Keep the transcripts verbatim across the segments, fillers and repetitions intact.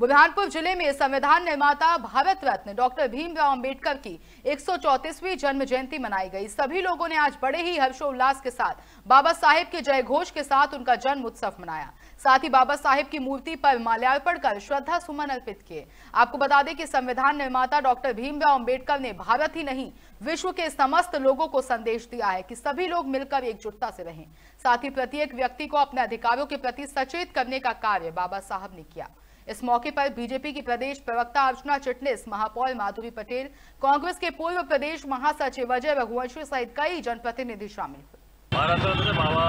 बुरहानपुर जिले में संविधान निर्माता भारत रत्न डॉक्टर भीमराव अम्बेडकर की एक सौ चौंतीसवीं जन्म जयंती मनाई गई। सभी लोगों ने आज बड़े ही हर्षोल्लास के साथ बाबा साहेब के जय घोष के साथ उनका जन्म उत्सव मनाया। साथ ही बाबा साहेब की मूर्ति पर माल्यार्पण कर श्रद्धा सुमन अर्पित किए। आपको बता दें कि संविधान निर्माता डॉक्टर भीमराव अम्बेडकर ने भारत ही नहीं विश्व के समस्त लोगों को संदेश दिया है कि सभी लोग मिलकर एकजुटता से रहें। साथ ही प्रत्येक व्यक्ति को अपने अधिकारों के प्रति सचेत करने का कार्य बाबा साहब ने किया। इस मौके पर बीजेपी की प्रदेश प्रवक्ता अर्चना चटनीस, महापौर माधुवी पटेल, कांग्रेस के पूर्व प्रदेश महासचिव अजय भगवंशी सहित कई जनप्रतिनिधि शामिल हुए। भारत रत्न बाबा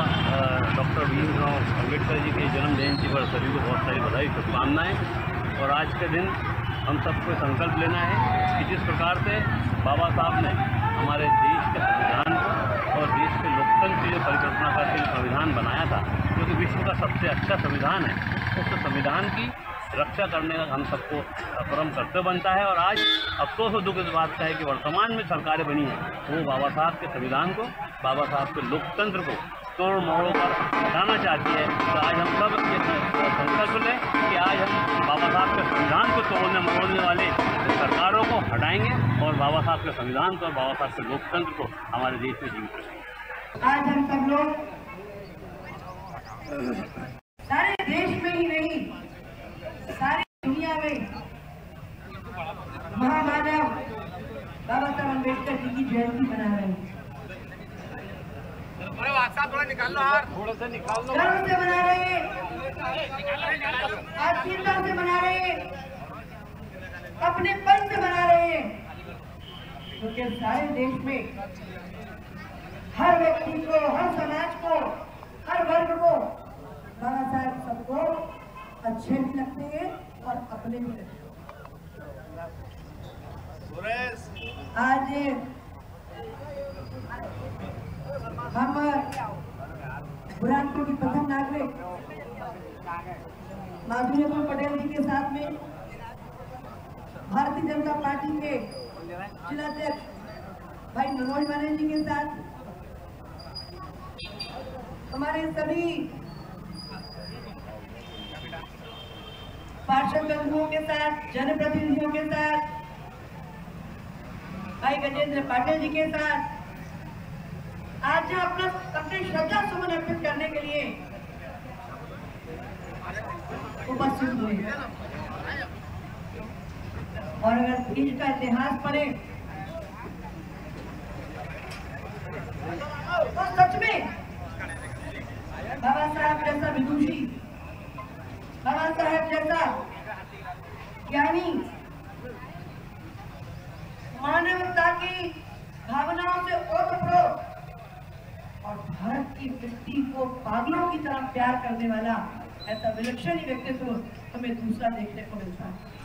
डॉक्टर भीमराव अम्बेडकर जी के जन्म जयंती पर सभी को बहुत सारी बधाई शुभकामनाएं। और आज के दिन हम सबको संकल्प लेना है कि जिस प्रकार से बाबा साहब ने हमारे देश के संविधान और देश के लोकतंत्र की जो परिकल्पना करके संविधान बनाया था, जो कि विश्व का सबसे अच्छा संविधान है, उस संविधान की रक्षा करने का हम सबको परम कर्तव्य बनता है। और आज अफसोस और दुख इस बात का है कि वर्तमान में सरकारें बनी है वो बाबा साहब के संविधान को, बाबा साहब के लोकतंत्र को तोड़ मोड़ों पर हटाना चाहती है। तो आज हम सब ये संकल्प लें कि आज हम बाबा साहब के संविधान को तोड़ने मरोड़ने वाले सरकारों को हटाएंगे और बाबा साहब के संविधान को और बाबा साहब के लोकतंत्र को हमारे देश में जीवित रखेंगे। आज हम सब लोग सारे देश में ही नहीं, सारी दुनिया में महामानव बाबा साहब अम्बेडकर जी की जयंती मना रहे हैं। थोड़ा निकाल लो यार, थोड़ा सा निकाल लो। गर्व से मना रहे हैं, आस्तीनता से मना रहे हैं, अपने पन से मना रहे हैं, क्योंकि सारे देश में हर व्यक्ति को, हर समाज को, हर वर्ग को बाबा साहब सबको अच्छे भी लगते हैं और अपने भी लगते हैं। आज हम बुरहानपुर की प्रथम नागरिक माधवेन्द्र पटेल जी के साथ में भारतीय जनता पार्टी के जिलाध्यक्ष भाई नमोल मान जी के साथ हमारे सभी पार्षद बंधुओं के साथ, जनप्रतिनिधियों के साथ, भाई गजेंद्र पाटिल जी के साथ आज अपना अपने श्रद्धा सुमन अर्पित करने के लिए उपस्थित हुए। और अगर इसका इतिहास पढ़े तो सच में बाबा साहब जैसा विदुषी, बाबा साहब जैसा ज्ञानी, मानवता की भावनाओं से ओतप्रोत और भारत की मिट्टी को पागलों की तरह प्यार करने वाला ऐसा विलक्षण व्यक्तित्व हमें दूसरा देखने को मिलता है।